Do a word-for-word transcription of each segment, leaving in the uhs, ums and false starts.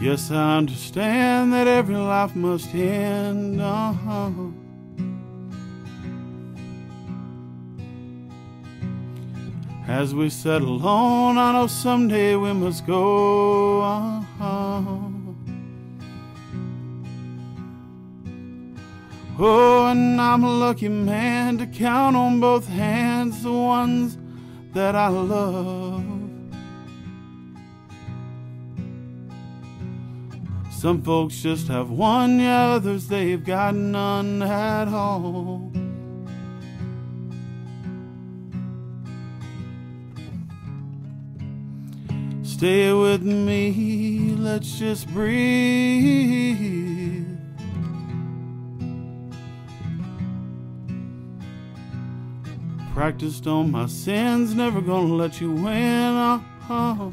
Yes, I understand that every life must end. Oh. As we settle on, I know someday we must go. Oh. Oh, and I'm a lucky man to count on both hands the ones that I love. Some folks just have one, yeah, others they've got none at all. Stay with me, let's just breathe. Practiced on my sins, never gonna let you win. Oh, oh.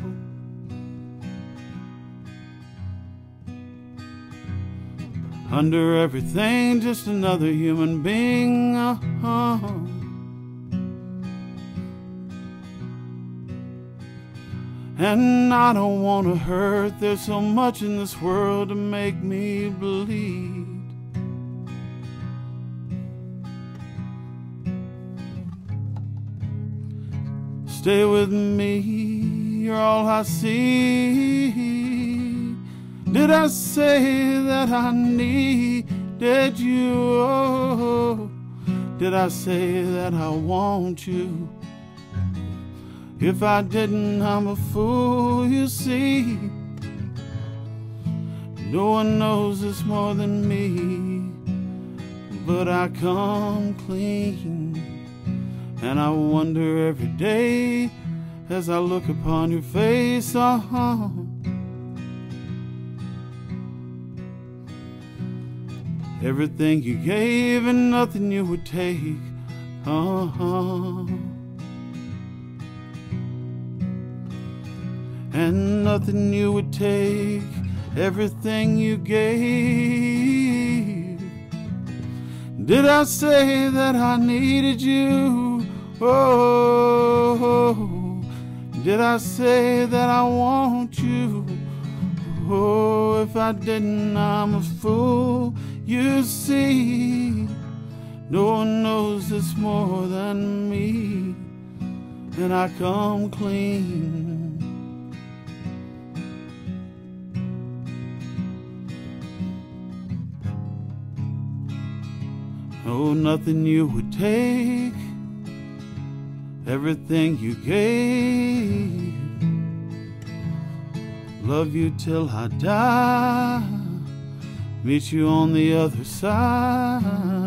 Under everything, just another human being. Oh, oh. And I don't wanna hurt, there's so much in this world to make me bleed. Stay with me, you're all I see. Did I say that I needed you? Oh, did I say that I want you? If I didn't, I'm a fool, you see. No one knows this more than me, but I come clean. And I wonder every day as I look upon your face. Oh, everything you gave and nothing you would take. Oh, and nothing you would take. Everything you gave. Did I say that I needed you? Oh, did I say that I want you? Oh, if I didn't, I'm a fool, you see. No one knows this more than me, and I come clean. Oh, nothing you would take. Everything you gave. Love you till I die. Meet you on the other side.